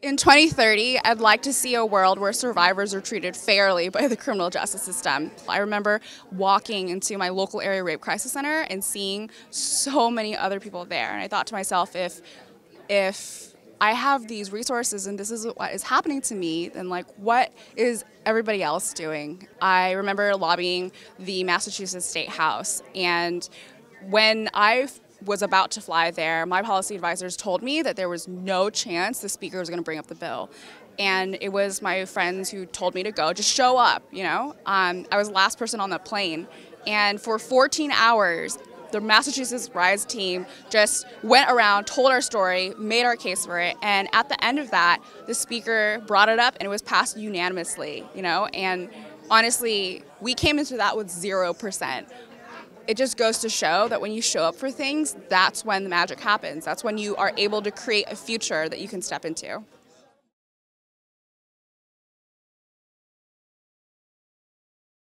In 2030, I'd like to see a world where survivors are treated fairly by the criminal justice system. I remember walking into my local area rape crisis center and seeing so many other people there, and I thought to myself, if I have these resources and this is what is happening to me, then like what is everybody else doing? I remember lobbying the Massachusetts State House, and when I was about to fly there, my policy advisors told me that there was no chance the speaker was going to bring up the bill. And it was my friends who told me to go, just show up, you know. I was the last person on the plane. And for 14 hours, the Massachusetts Rise team just went around, told our story, made our case for it. And at the end of that, the speaker brought it up and it was passed unanimously, you know. And honestly, we came into that with 0%. It just goes to show that when you show up for things, that's when the magic happens. That's when you are able to create a future that you can step into.